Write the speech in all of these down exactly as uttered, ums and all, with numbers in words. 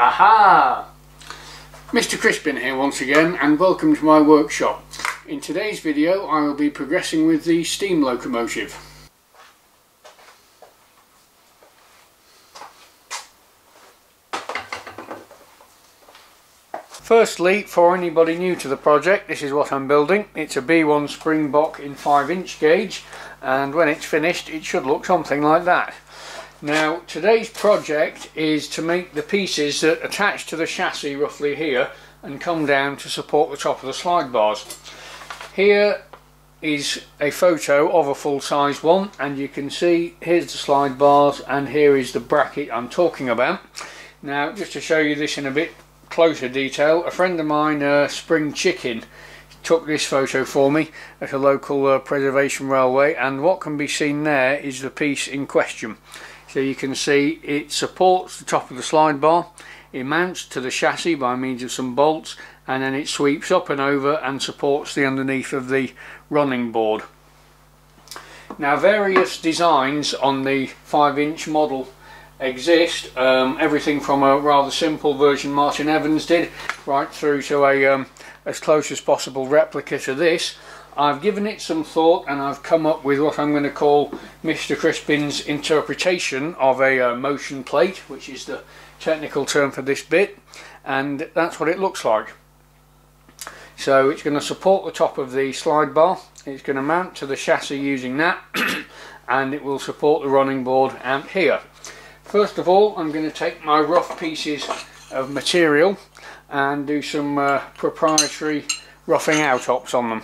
Aha! Mister Crispin here once again, and welcome to my workshop. In today's video I will be progressing with the steam locomotive. Firstly, for anybody new to the project, this is what I'm building. It's a B one Springbok in five inch gauge, and when it's finished it should look something like that. Now, today's project is to make the pieces that attach to the chassis roughly here and come down to support the top of the slide bars. Here is a photo of a full-size one, and you can see here's the slide bars and here is the bracket I'm talking about. Now, just to show you this in a bit closer detail, a friend of mine, uh, Spring Chicken, took this photo for me at a local uh, preservation railway, and what can be seen there is the piece in question. So you can see it supports the top of the slide bar, it mounts to the chassis by means of some bolts, and then it sweeps up and over and supports the underneath of the running board. Now, various designs on the five inch model exist, um, everything from a rather simple version Martin Evans did right through to a um, as close as possible replica to this. I've given it some thought and I've come up with what I'm going to call Mister Crispin's interpretation of a uh, motion plate, which is the technical term for this bit, and that's what it looks like. So it's going to support the top of the slide bar, it's going to mount to the chassis using that, and it will support the running board out here. First of all, I'm going to take my rough pieces of material and do some uh, proprietary roughing out ops on them.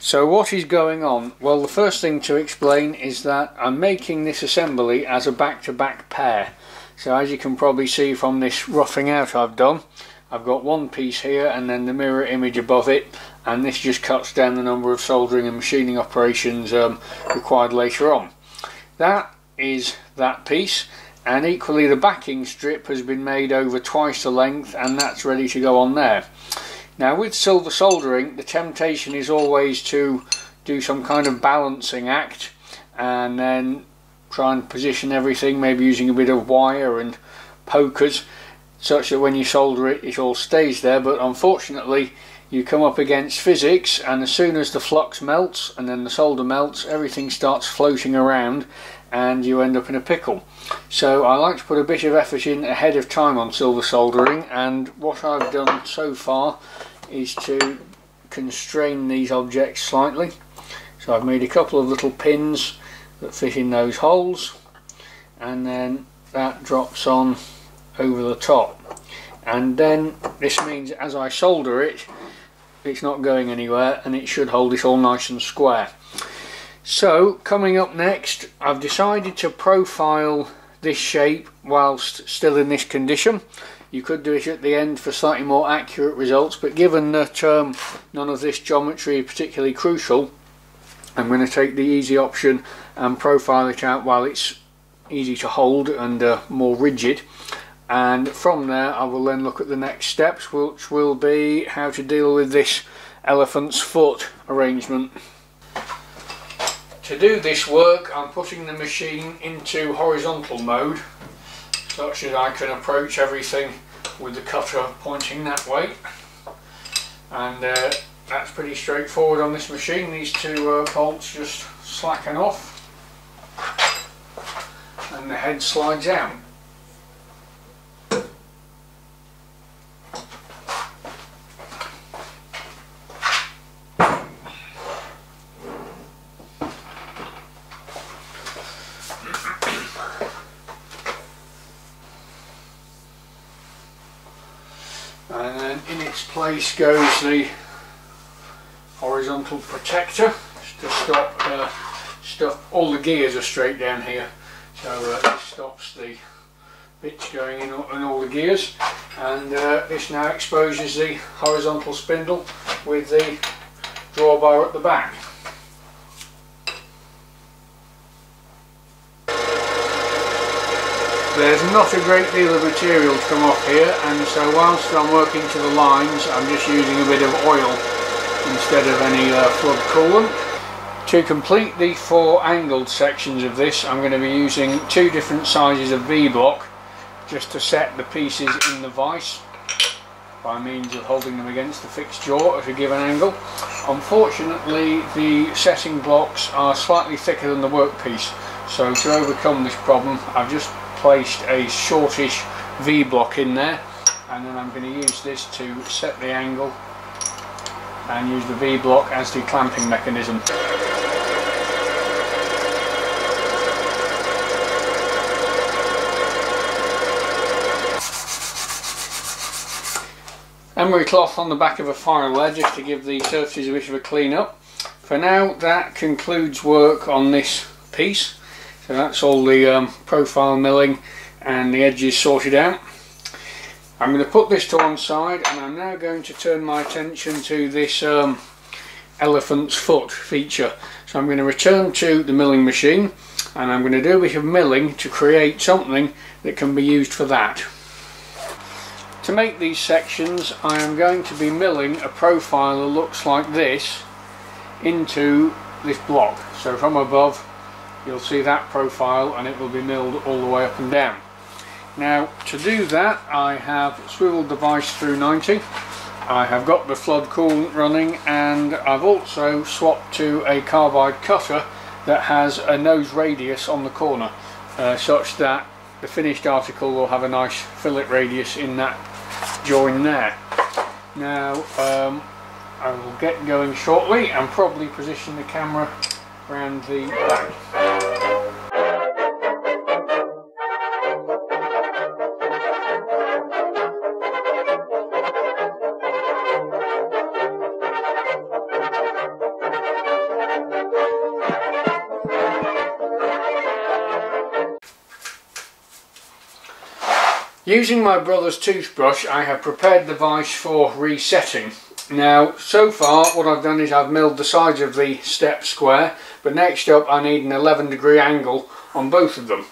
So what is going on? Well, the first thing to explain is that I'm making this assembly as a back-to-back pair. So as you can probably see from this roughing out I've done, I've got one piece here and then the mirror image above it, and this just cuts down the number of soldering and machining operations um, required later on. That is that piece, and equally the backing strip has been made over twice the length, and that's ready to go on there. Now, with silver soldering, the temptation is always to do some kind of balancing act and then try and position everything, maybe using a bit of wire and pokers, such that when you solder it, it all stays there. But unfortunately, you come up against physics, and as soon as the flux melts and then the solder melts, everything starts floating around and you end up in a pickle. So I like to put a bit of effort in ahead of time on silver soldering, and what I've done so far is to constrain these objects slightly. So I've made a couple of little pins that fit in those holes, and then that drops on over the top, and then this means as I solder it, it's not going anywhere and it should hold it all nice and square. So coming up next, I've decided to profile this shape whilst still in this condition. You could do it at the end for slightly more accurate results, but given that um, none of this geometry is particularly crucial, I'm going to take the easy option and profile it out while it's easy to hold and uh, more rigid. And from there I will then look at the next steps, which will be how to deal with this elephant's foot arrangement. To do this work, I'm putting the machine into horizontal mode, such that I can approach everything with the cutter pointing that way. And uh, that's pretty straightforward on this machine. These two uh, bolts just slacken off and the head slides out. And then in its place goes the horizontal protector, just to stop uh, stuff. All the gears are straight down here, so uh, it stops the bits going in on all the gears. And uh, this now exposes the horizontal spindle with the drawbar at the back. There's not a great deal of material to come off here, and so whilst I'm working to the lines I'm just using a bit of oil instead of any uh, flood coolant. To complete the four angled sections of this, I'm going to be using two different sizes of V-block just to set the pieces in the vice by means of holding them against the fixed jaw at a given angle. Unfortunately, the setting blocks are slightly thicker than the workpiece, so to overcome this problem I've just placed a shortish V-block in there, and then I'm going to use this to set the angle and use the V-block as the clamping mechanism. Emery cloth on the back of a file there just to give the surfaces a bit of a clean up. For now, that concludes work on this piece. So that's all the um, profile milling and the edges sorted out. I'm going to put this to one side, and I'm now going to turn my attention to this um, elephant's foot feature. So I'm going to return to the milling machine, and I'm going to do a bit of milling to create something that can be used for that. To make these sections, I am going to be milling a profile that looks like this into this block. So from above you'll see that profile, and it will be milled all the way up and down. Now, to do that, I have swiveled the vise through ninety, I have got the flood coolant running, and I've also swapped to a carbide cutter that has a nose radius on the corner, uh, such that the finished article will have a nice fillet radius in that join there. Now, um, I will get going shortly and probably position the camera around the back. Using my brother's toothbrush, I have prepared the vise for resetting. Now, so far what I've done is I've milled the sides of the step square, but next up I need an eleven degree angle on both of them.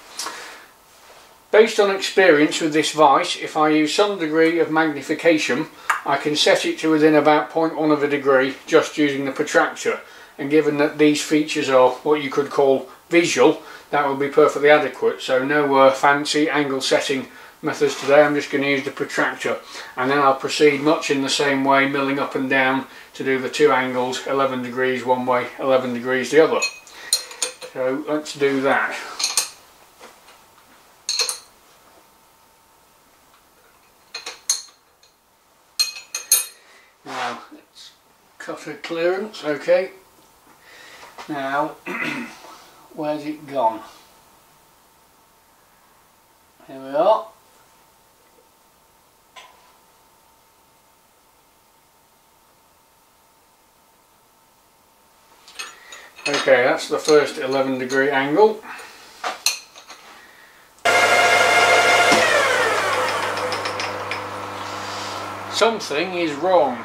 Based on experience with this vise, if I use some degree of magnification, I can set it to within about zero point one of a degree just using the protractor, and given that these features are what you could call visual, that will be perfectly adequate. So no uh, fancy angle setting methods today. I'm just going to use the protractor, and then I'll proceed much in the same way, milling up and down to do the two angles, eleven degrees one way, eleven degrees the other. So let's do that. Now, let's cut a clearance, okay. Now, where's it gone? Here we are. Okay, that's the first eleven degree angle. Something is wrong.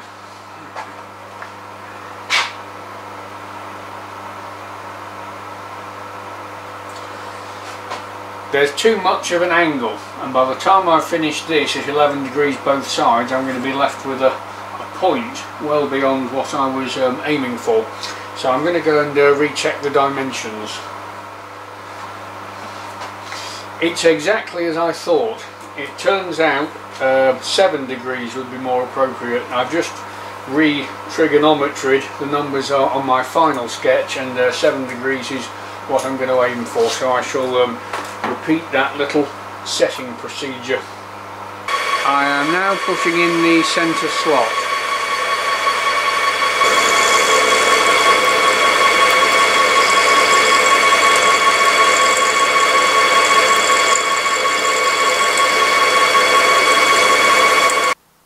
There's too much of an angle, and by the time I finish this at eleven degrees both sides, I'm going to be left with a, a point well beyond what I was um, aiming for. So I'm going to go and uh, recheck the dimensions. It's exactly as I thought. It turns out uh, seven degrees would be more appropriate. I've just re-trigonometried the numbers are on my final sketch, and uh, seven degrees is what I'm going to aim for. So I shall um, repeat that little setting procedure. I am now putting in the centre slot.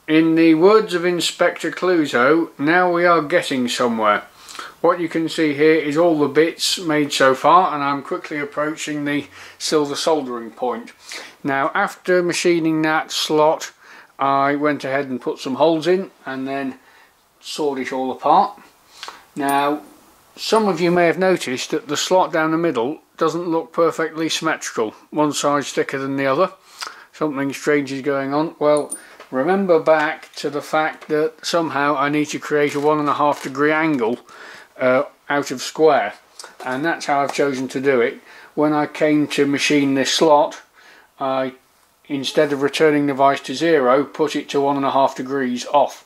In the words of Inspector Clouseau, now we are getting somewhere. What you can see here is all the bits made so far, and I'm quickly approaching the silver soldering point. Now, after machining that slot, I went ahead and put some holes in and then sawed it all apart. Now, some of you may have noticed that the slot down the middle doesn't look perfectly symmetrical. One side's thicker than the other. Something strange is going on. Well, remember back to the fact that somehow I need to create a one and a half degree angle uh, out of square, and that's how I've chosen to do it. When I came to machine this slot, I, instead of returning the vice to zero, put it to one and a half degrees off.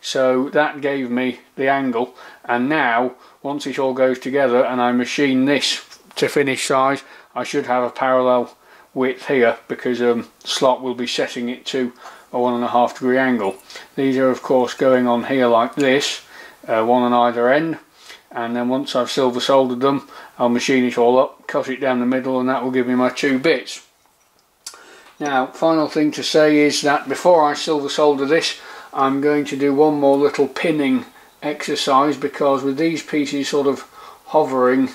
So that gave me the angle, and now once it all goes together and I machine this to finish size, I should have a parallel width here, because um, slot will be setting it to a one and a half degree angle. These are of course going on here like this, uh, one on either end, and then once I've silver soldered them, I'll machine it all up, cut it down the middle, and that will give me my two bits. Now, final thing to say is that before I silver solder this, I'm going to do one more little pinning exercise, because with these pieces sort of hovering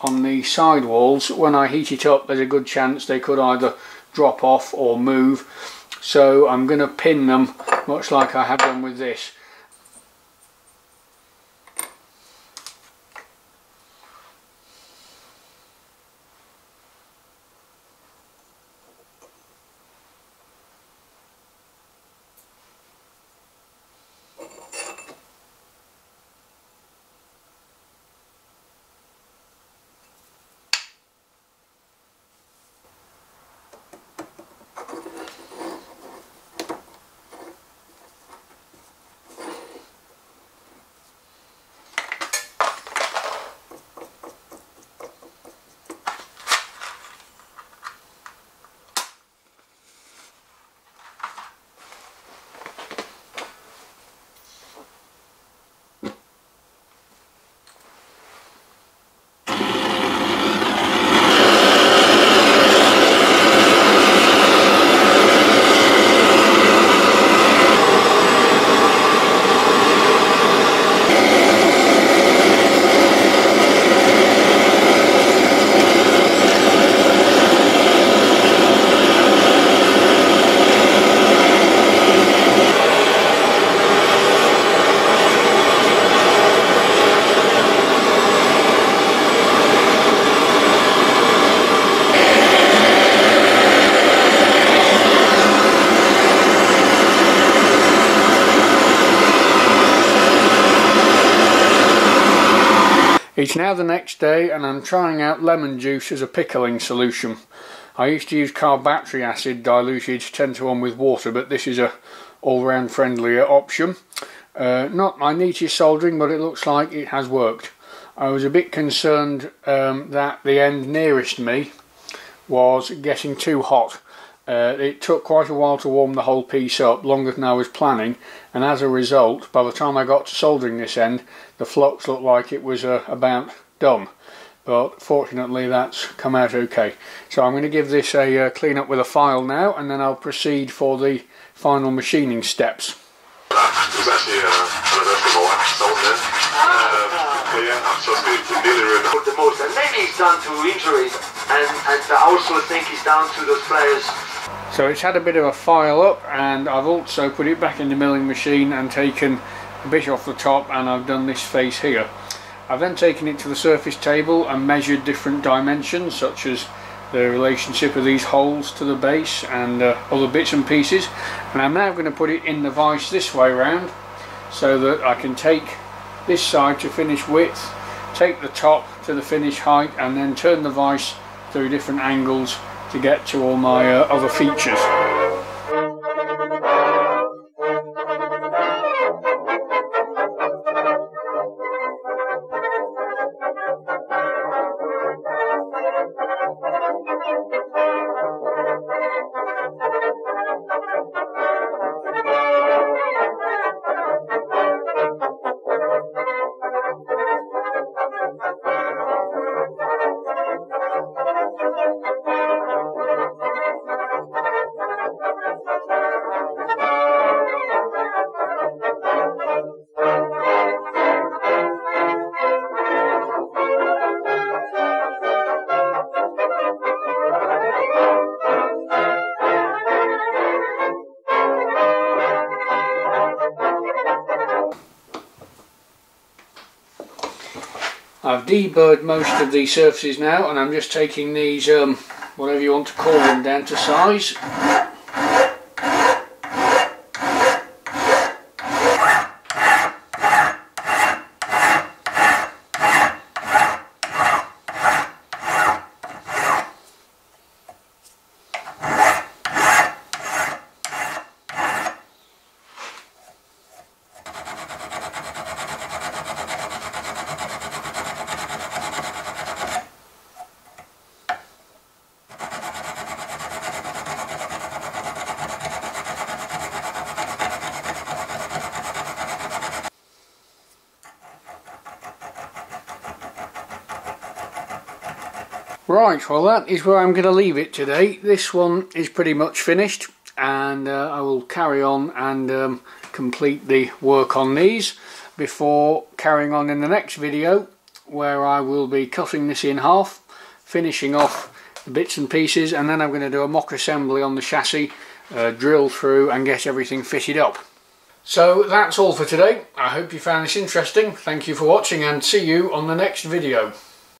on the side walls, when I heat it up there's a good chance they could either drop off or move, so I'm going to pin them much like I have done with this. It's now the next day and I'm trying out lemon juice as a pickling solution. I used to use carboxylic acid diluted ten to one with water, but this is a all-round friendlier option. Uh, not my neatest soldering, but it looks like it has worked. I was a bit concerned um, that the end nearest me was getting too hot. Uh, it took quite a while to warm the whole piece up, longer than I was planning, and as a result, by the time I got to soldering this end, the flux looked like it was uh, about done. But fortunately that's come out okay. So I'm going to give this a uh, clean up with a file now, and then I'll proceed for the final machining steps. It's actually uh, an electrical wax solder. Um, yeah, I'm supposed to be dealing with the most, and maybe it's down to injuries, and, and I also think it's down to those players. So it's had a bit of a file up, and I've also put it back in the milling machine and taken a bit off the top, and I've done this face here. I've then taken it to the surface table and measured different dimensions, such as the relationship of these holes to the base and uh, other bits and pieces, and I'm now going to put it in the vise this way round, so that I can take this side to finish width, take the top to the finish height, and then turn the vise through different angles to get to all my uh, other features. Thank you. I've deburred most of these surfaces now, and I'm just taking these, um, whatever you want to call them, down to size. Right, well that is where I'm going to leave it today. This one is pretty much finished, and uh, I will carry on and um, complete the work on these before carrying on in the next video, where I will be cutting this in half, finishing off the bits and pieces, and then I'm going to do a mock assembly on the chassis, uh, drill through and get everything fitted up. So that's all for today. I hope you found this interesting. Thank you for watching, and see you on the next video.